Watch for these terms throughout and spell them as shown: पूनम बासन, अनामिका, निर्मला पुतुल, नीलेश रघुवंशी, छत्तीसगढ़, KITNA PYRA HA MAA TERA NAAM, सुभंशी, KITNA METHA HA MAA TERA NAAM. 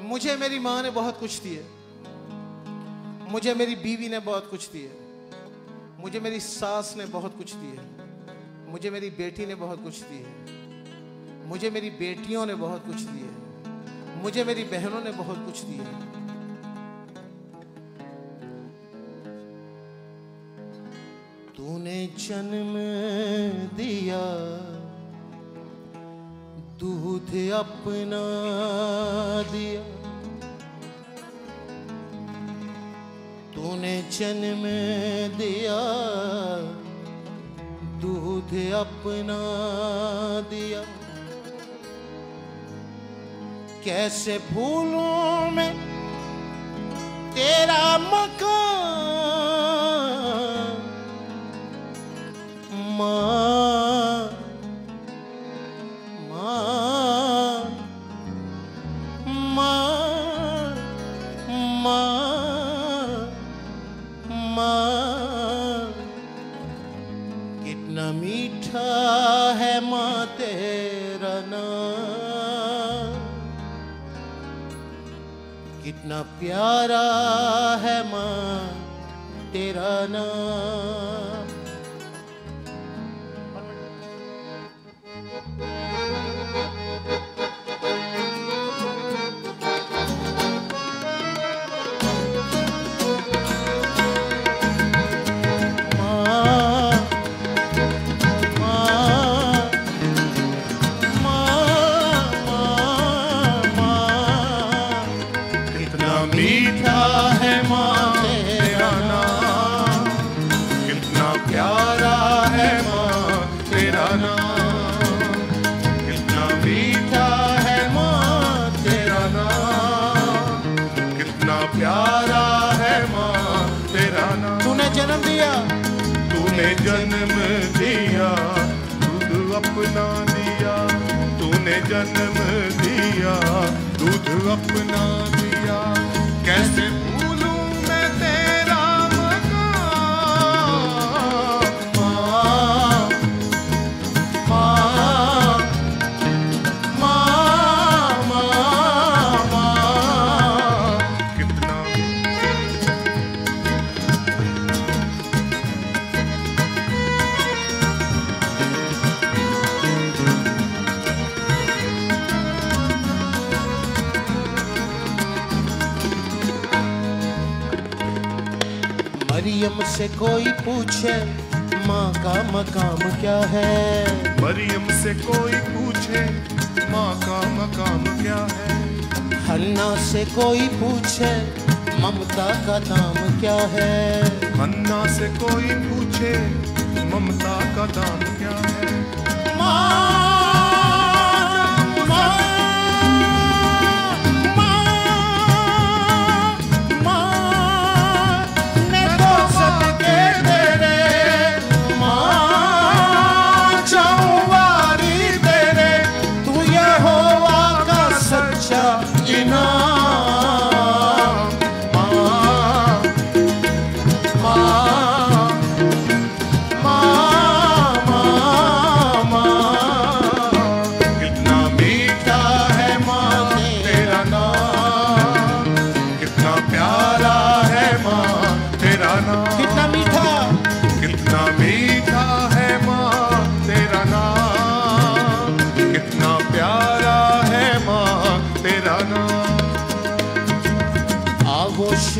मुझे मेरी माँ ने बहुत कुछ दिया, मुझे मेरी बीवी ने बहुत कुछ दिया, मुझे मेरी सास ने बहुत कुछ दिया, मुझे मेरी बेटी ने बहुत कुछ दिया, मुझे मेरी बेटियों ने बहुत कुछ दिया, मुझे मेरी बहनों ने बहुत कुछ दिया। तूने जन्म दिया, दूध अपना दिया, तूने जन्म दिया, दूध अपना दिया। कैसे भूलूं मैं तेरा मकान, माँ माँ माँ माँ माँ। कितना मीठा है माँ तेरा नाम, कितना प्यारा है माँ तेरा नाम। तूने जन्म दिया, दूध अपना दिया, तूने जन्म दिया, दूध अपना दिया। कैसे भूलूं मैं तेरा मकान, माँ माँ माँ माँ माँ। कितना मरियम से कोई पूछे माँ का मकाम क्या है, मरियम से कोई पूछे माँ का मकाम क्या है, हन्ना से कोई पूछे ममता का दाम क्या है, हन्ना से कोई पूछे ममता का दाम क्या है। माँ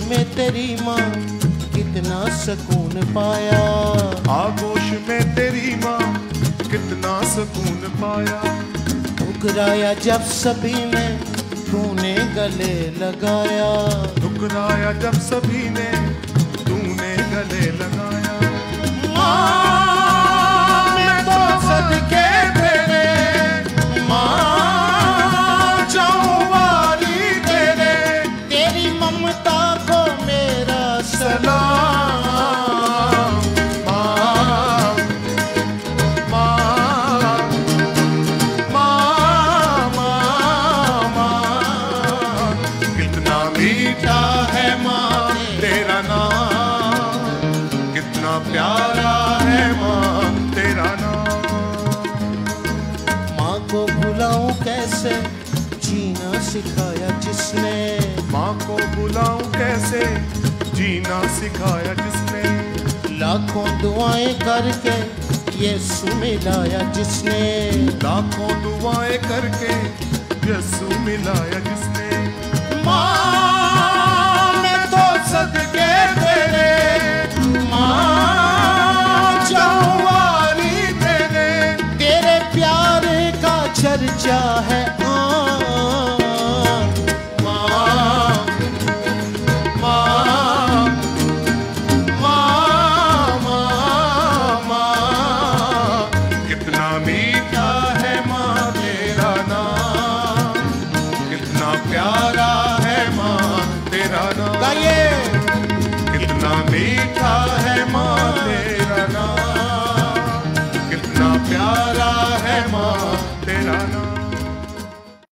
में तेरी माँ कितना सुकून पाया, आगोश में तेरी माँ कितना सुकून पाया। ठुकराया जब सभी ने तूने गले लगाया, ठुकराया जब सभी ने तूने गले लगाया। माँ मैं तो सदके तेरे, माँ जाऊंवारी तेरे, तेरी ममता को मेरा सलाम। माँ माँ माँ माँ माँ। कितना मीठा है माँ तेरा नाम, कितना प्यारा है माँ तेरा नाम। माँ को बुलाऊं कैसे, जीना सिखाया जिसने। माँ को बुलाऊं कैसे, जीना सिखाया जिसने। लाखों दुआएं करके यीशु मिलाया जिसने। लाखों दुआएं करके यीशु मिलाया जिसने। माँ मैं तो सदके तेरे, माँ जवानी तेरे, तेरे प्यार का चर्चा है। कितना प्यारा है माँ तेरा नाम।